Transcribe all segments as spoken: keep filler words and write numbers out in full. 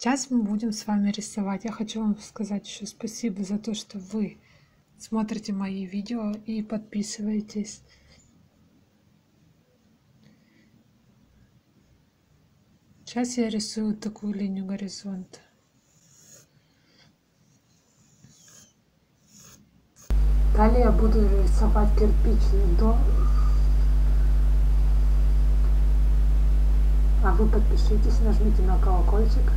Сейчас мы будем с вами рисовать. Я хочу вам сказать еще спасибо за то, что вы смотрите мои видео и подписываетесь. Сейчас я рисую такую линию горизонта. Далее я буду рисовать кирпичный дом. А вы подпишитесь, нажмите на колокольчик.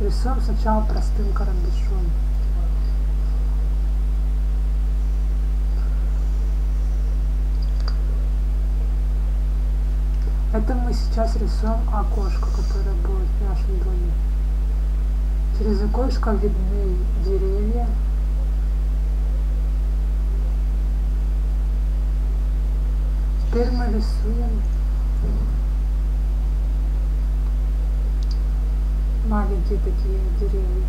Рисуем сначала простым карандашом. Это мы сейчас рисуем окошко, которое будет в нашем доме. Через окошко видны деревья. Теперь мы рисуем маленькие такие деревья.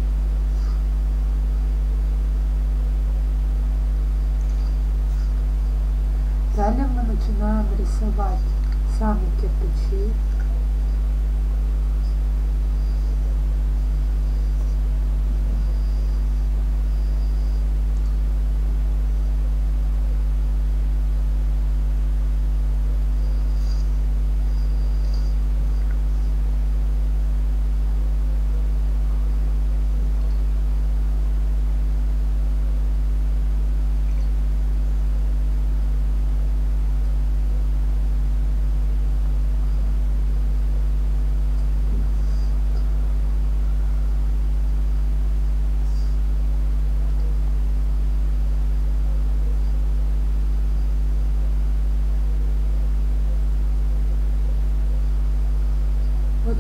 Далее мы начинаем рисовать сами кирпичи.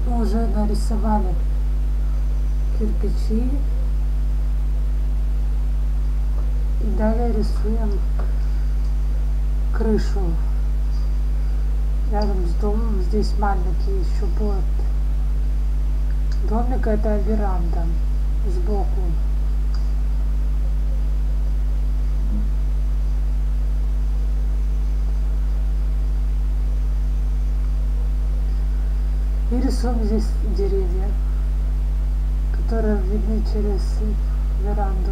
Мы уже нарисовали кирпичи, и далее рисуем крышу рядом с домом. Здесь маленький еще будет домик, это веранда сбоку. И рисуем здесь деревья, которые видны через веранду.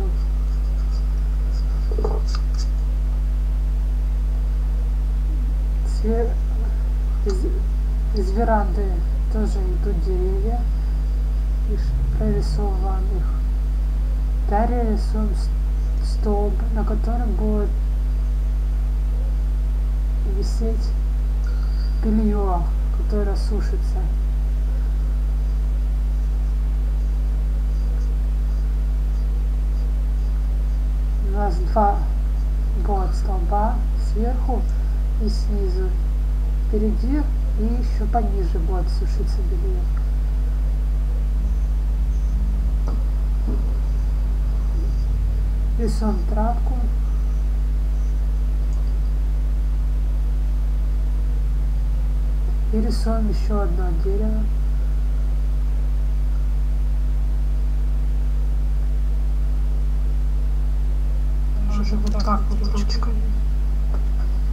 Из, из веранды тоже идут деревья, и прорисовываем их. Далее рисуем столб, на котором будет висеть белье, которое сушится. У нас два будет столба, сверху и снизу, впереди и еще пониже будет сушиться белье. Рисуем травку. И рисуем еще одно дерево. Уже вот так вот ручками.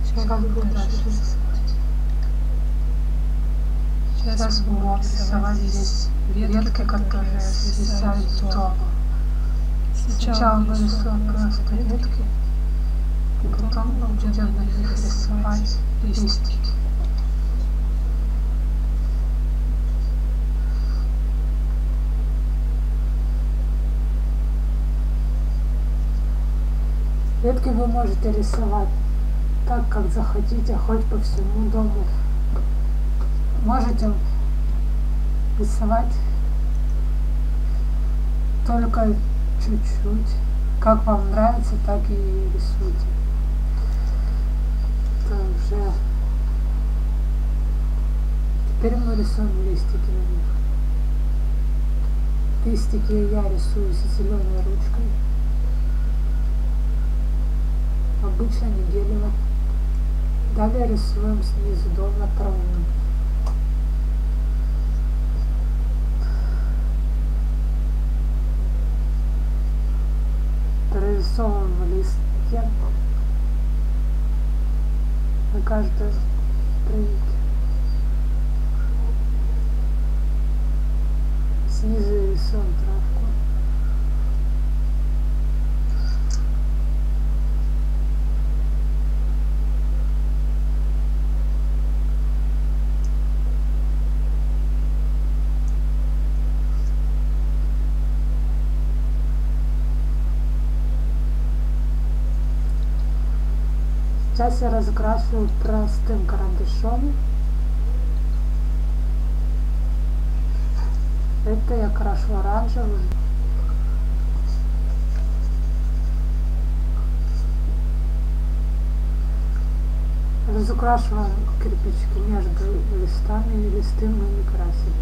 Сейчас буду дальше рисовать. Сейчас буду рисовать здесь ветки, которые свисают с дома. Сначала мы рисуем просто ветки, и потом мы будем на них рисовать листики. Ветки вы можете рисовать так, как захотите, хоть по всему дому. Можете рисовать только чуть-чуть. Как вам нравится, так и рисуйте. Это уже... Теперь мы рисуем листики на них. Листики я рисую с зеленой ручкой. Обычно неделю. Далее рисуем снизу дом направленным. Прорисовываем листья на каждой странице. сейчас я разкрашу простым карандашом. Это я крашу оранжевым. Разукрашиваем кирпичики между листами, и листы мы не красим.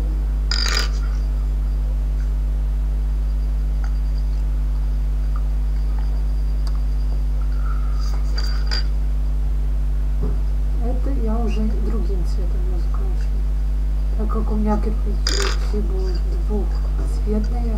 Это я уже другим цветом разукрашиваю. Так как у меня кирпичики будут двухцветные,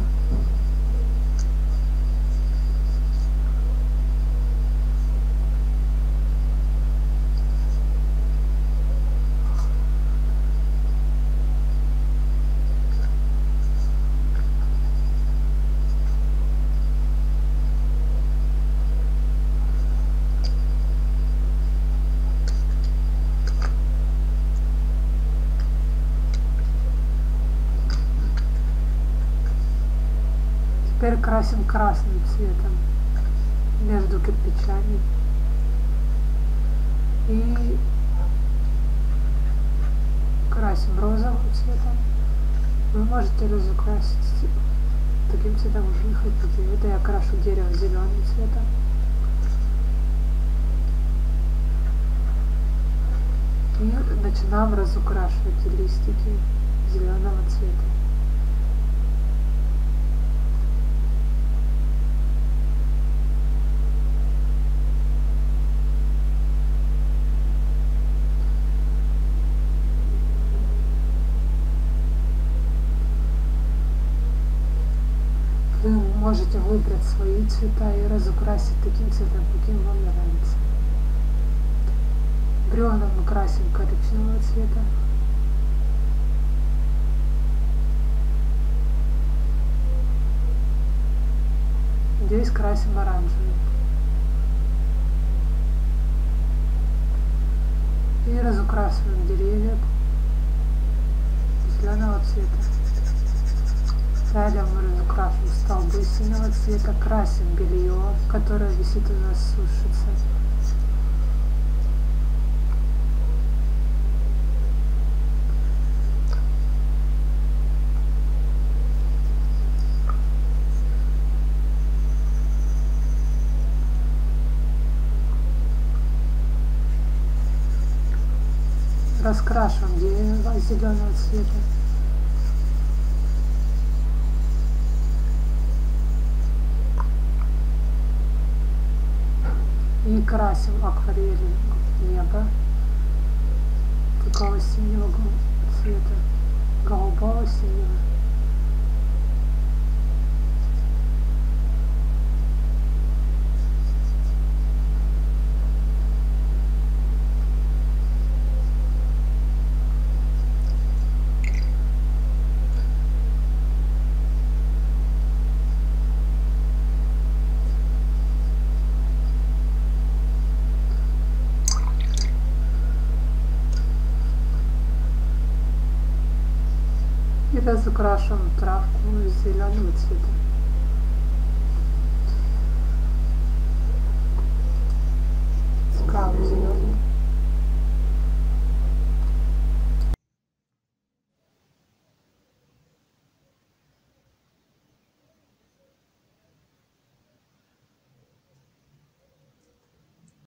теперь красим красным цветом между кирпичами и красим розовым цветом. Вы можете разукрасить таким цветом уже не хотите. Это я крашу дерево зеленым цветом. И начинаем разукрашивать листики зеленого цвета. Вы можете выбрать свои цвета и разукрасить таким цветом, каким вам нравится. Бревна мы красим коричневого цвета. Здесь красим оранжевый. И разукрасываем деревья зеленого цвета. Далее мы разукрашиваем столбы синего цвета, красим белье, которое висит у нас, сушится. Раскрашиваем дерево зеленого цвета. И красим акварелью небо такого синего цвета, голубого синего. И разукрашиваем травку из зеленого цвета. Скалу зеленый.